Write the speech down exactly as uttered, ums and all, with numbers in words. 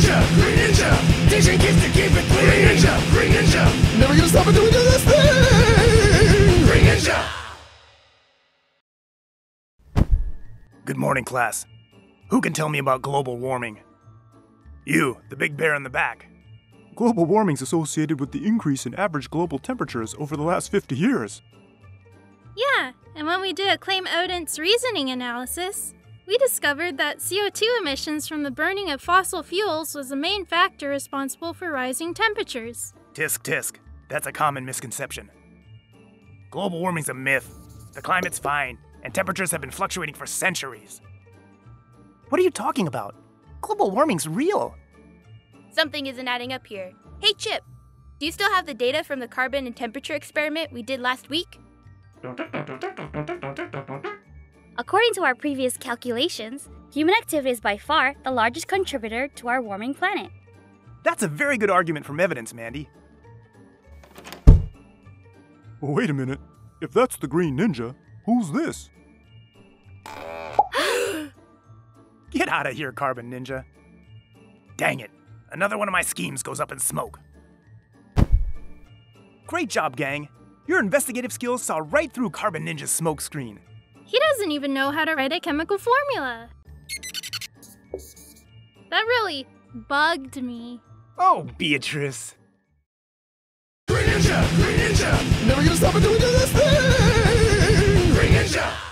Ninja, Green Ninja. Teaching kids to keep it clean. Green Ninja, Green Ninja. Never gonna stop until we do this thing. Green Ninja. Good morning, class. Who can tell me about global warming? You, the big bear in the back. Global warming's associated with the increase in average global temperatures over the last fifty years. Yeah, and when we did a claim Odin's reasoning analysis, we discovered that C O two emissions from the burning of fossil fuels was the main factor responsible for rising temperatures. Tisk tisk. That's a common misconception. Global warming's a myth. The climate's fine, and temperatures have been fluctuating for centuries. What are you talking about? Global warming's real. Something isn't adding up here. Hey, Chip, do you still have the data from the carbon and temperature experiment we did last week? According to our previous calculations, human activity is by far the largest contributor to our warming planet. That's a very good argument from evidence, Mandy. Wait a minute. If that's the Green Ninja, who's this? Get out of here, Carbon Ninja. Dang it. Another one of my schemes goes up in smoke. Great job, gang. Your investigative skills saw right through Carbon Ninja's smoke screen. He doesn't even know how to write a chemical formula. That really bugged me. Oh, Beatrice. Green Ninja! Green Ninja! Never gonna stop until we do this thing! Green Ninja!